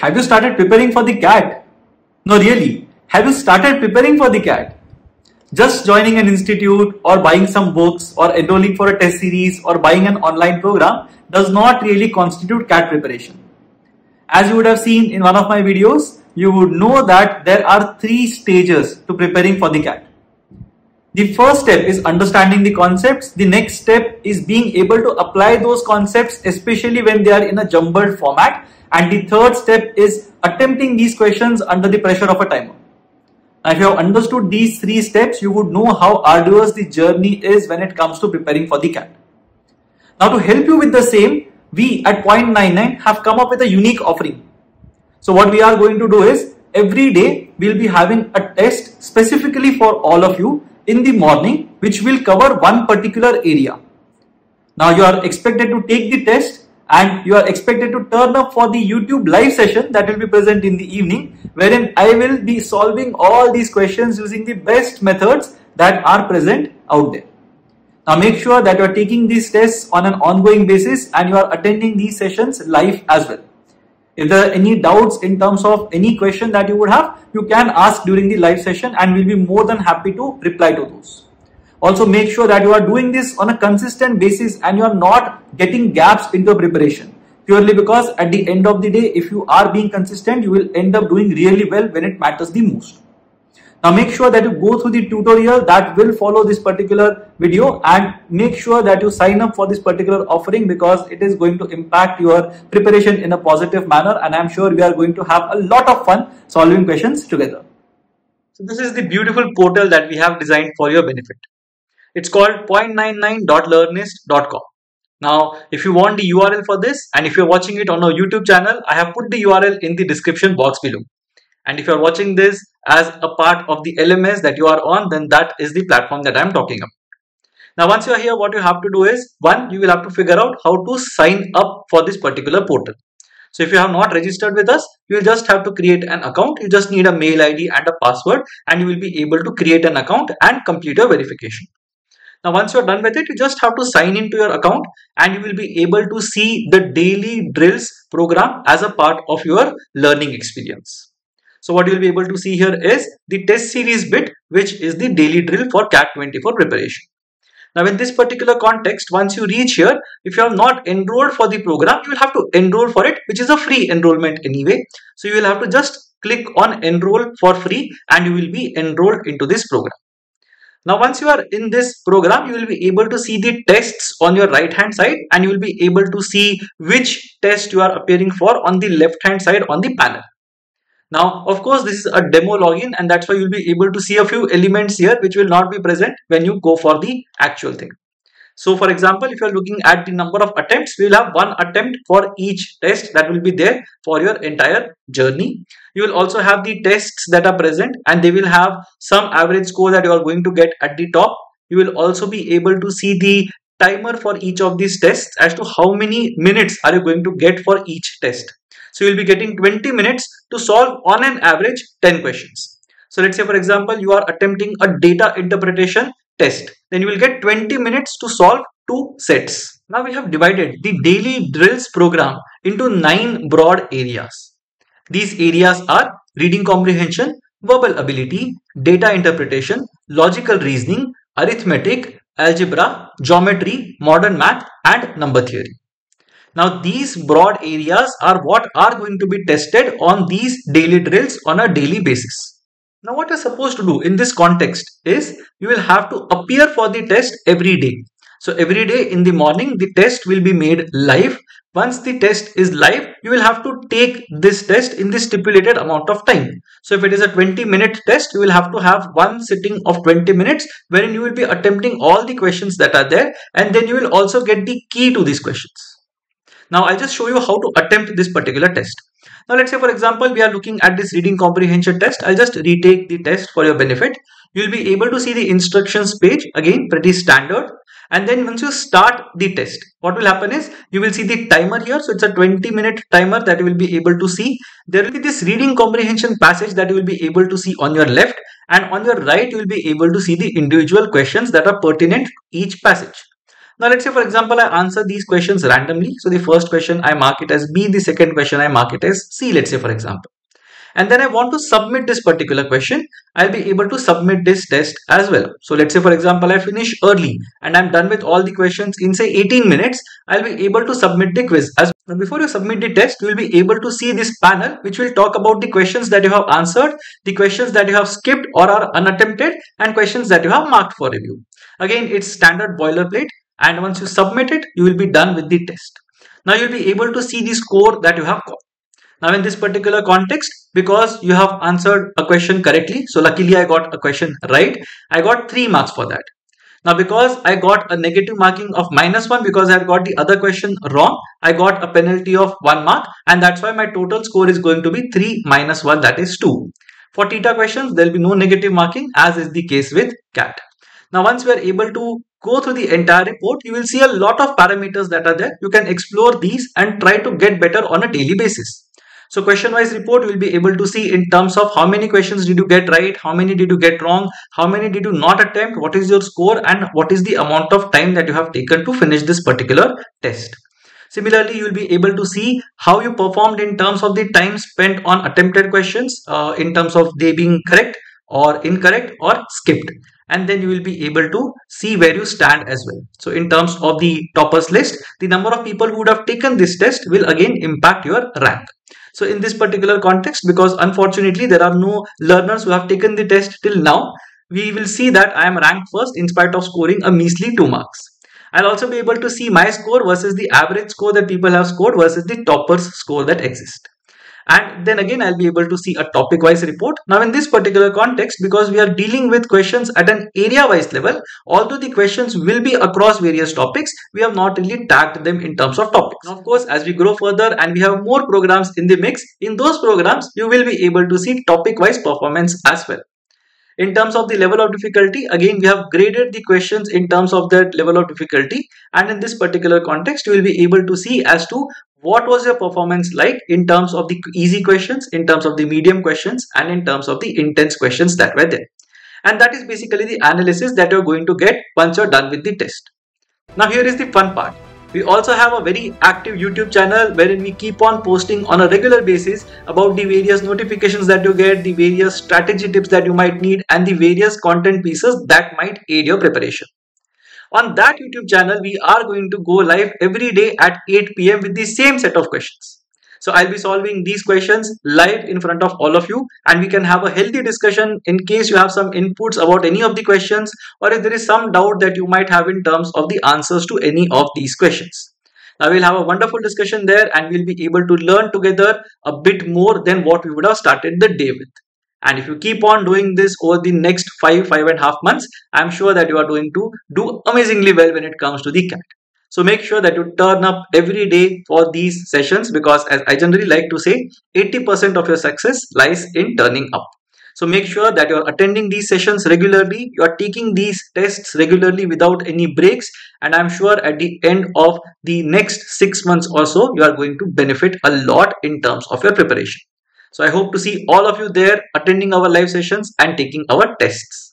Have you started preparing for the CAT? No, really. Have you started preparing for the CAT? Just joining an institute or buying some books or enrolling for a test series or buying an online program does not really constitute CAT preparation. As you would have seen in one of my videos, you would know that there are three stages to preparing for the CAT. The first step is understanding the concepts. The next step is being able to apply those concepts, especially when they are in a jumbled format. And the third step is attempting these questions under the pressure of a timer. Now, if you have understood these three steps, you would know how arduous the journey is when it comes to preparing for the CAT. Now, to help you with the same, we at Point99 have come up with a unique offering. So what we are going to do is, every day we will be having a test specifically for all of you in the morning, which will cover one particular area. Now, you are expected to take the test and you are expected to turn up for the YouTube live session that will be present in the evening, wherein I will be solving all these questions using the best methods that are present out there. Now, make sure that you are taking these tests on an ongoing basis and you are attending these sessions live as well. If there are any doubts in terms of any question that you would have, you can ask during the live session and we'll be more than happy to reply to those. Also, make sure that you are doing this on a consistent basis and you are not getting gaps in your preparation, purely because at the end of the day, if you are being consistent, you will end up doing really well when it matters the most. Now, make sure that you go through the tutorial that will follow this particular video and make sure that you sign up for this particular offering, because it is going to impact your preparation in a positive manner, and I am sure we are going to have a lot of fun solving questions together. So this is the beautiful portal that we have designed for your benefit. It's called point99.learnyst.com. Now, if you want the URL for this, and if you're watching it on our YouTube channel, I have put the URL in the description box below. And if you're watching this as a part of the LMS that you are on, then that is the platform that I'm talking about. Now, once you're here, what you have to do is, one, you will have to figure out how to sign up for this particular portal. So if you have not registered with us, you will just have to create an account. You just need a mail ID and a password, and you will be able to create an account and complete your verification. Now, once you're done with it, you just have to sign into your account and you will be able to see the daily drills program as a part of your learning experience. So what you'll be able to see here is the test series bit, which is the daily drill for CAT24 preparation. Now, in this particular context, once you reach here, if you have not enrolled for the program, you will have to enroll for it, which is a free enrollment anyway. So you will have to just click on enroll for free and you will be enrolled into this program. Now, once you are in this program, you will be able to see the tests on your right hand side and you will be able to see which test you are appearing for on the left hand side on the panel. Now, of course, this is a demo login and that's why you'll be able to see a few elements here which will not be present when you go for the actual thing. So, for example, if you're looking at the number of attempts, we'll have one attempt for each test that will be there for your entire journey. You will also have the tests that are present and they will have some average score that you are going to get at the top. You will also be able to see the timer for each of these tests as to how many minutes are you going to get for each test. So you'll be getting 20 minutes to solve on an average 10 questions. So let's say, for example, you are attempting a data interpretation test. Then you will get 20 minutes to solve 2 sets. Now we have divided the daily drills program into 9 broad areas. These areas are reading comprehension, verbal ability, data interpretation, logical reasoning, arithmetic, algebra, geometry, modern math, and number theory. Now, these broad areas are what are going to be tested on these daily drills on a daily basis. Now, what you're supposed to do in this context is you will have to appear for the test every day. So, every day in the morning, the test will be made live. Once the test is live, you will have to take this test in the stipulated amount of time. So, if it is a 20-minute test, you will have to have one sitting of 20 minutes wherein you will be attempting all the questions that are there, and then you will also get the key to these questions. Now, I'll just show you how to attempt this particular test. Now, let's say, for example, we are looking at this reading comprehension test. I'll just retake the test for your benefit. You'll be able to see the instructions page, again, pretty standard. And then once you start the test, what will happen is you will see the timer here. So it's a 20-minute timer that you will be able to see. There will be this reading comprehension passage that you will be able to see on your left. And on your right, you will be able to see the individual questions that are pertinent to each passage. Now let's say, for example, I answer these questions randomly. So the first question I mark it as B, the second question I mark it as C, let's say, for example. And then I want to submit this particular question. I'll be able to submit this test as well. So let's say, for example, I finish early and I'm done with all the questions in say 18 minutes. I'll be able to submit the quiz as well. Now, before you submit the test, you will be able to see this panel, which will talk about the questions that you have answered, the questions that you have skipped or are unattempted, and questions that you have marked for review. Again, it's standard boilerplate. And once you submit it, you will be done with the test. Now you'll be able to see the score that you have got. Now in this particular context, because you have answered a question correctly, so luckily I got a question right, I got 3 marks for that. Now because I got a negative marking of -1 because I have got the other question wrong, I got a penalty of 1 mark, and that's why my total score is going to be 3 - 1, that is 2. For theta questions, there will be no negative marking as is the case with CAT. Now once we are able to go through the entire report, you will see a lot of parameters that are there. You can explore these and try to get better on a daily basis. So question wise report you will be able to see in terms of how many questions did you get right, how many did you get wrong, how many did you not attempt, what is your score, and what is the amount of time that you have taken to finish this particular test. Similarly, you will be able to see how you performed in terms of the time spent on attempted questions, in terms of they being correct or incorrect or skipped. And then you will be able to see where you stand as well. So in terms of the toppers list, the number of people who would have taken this test will again impact your rank. So in this particular context, because unfortunately there are no learners who have taken the test till now, we will see that I am ranked first in spite of scoring a measly 2 marks. I'll also be able to see my score versus the average score that people have scored versus the toppers score that exists. And then again, I'll be able to see a topic wise report. Now in this particular context, because we are dealing with questions at an area wise level, although the questions will be across various topics, we have not really tagged them in terms of topics. Now, of course, as we grow further and we have more programs in the mix, in those programs, you will be able to see topic wise performance as well. In terms of the level of difficulty, again, we have graded the questions in terms of that level of difficulty. And in this particular context, you will be able to see as to what was your performance like in terms of the easy questions, in terms of the medium questions, and in terms of the intense questions that were there. And that is basically the analysis that you're going to get once you're done with the test. Now, here is the fun part. We also have a very active YouTube channel wherein we keep on posting on a regular basis about the various notifications that you get, the various strategy tips that you might need, and the various content pieces that might aid your preparation. On that YouTube channel, we are going to go live every day at 8 PM with the same set of questions. So I'll be solving these questions live in front of all of you, and we can have a healthy discussion in case you have some inputs about any of the questions, or if there is some doubt that you might have in terms of the answers to any of these questions. Now we'll have a wonderful discussion there, and we'll be able to learn together a bit more than what we would have started the day with. And if you keep on doing this over the next 5 and a half months, I'm sure that you are going to do amazingly well when it comes to the CAT. So make sure that you turn up every day for these sessions, because as I generally like to say, 80% of your success lies in turning up. So make sure that you're attending these sessions regularly, you're taking these tests regularly without any breaks, and I'm sure at the end of the next 6 months or so, you are going to benefit a lot in terms of your preparation. So I hope to see all of you there attending our live sessions and taking our tests.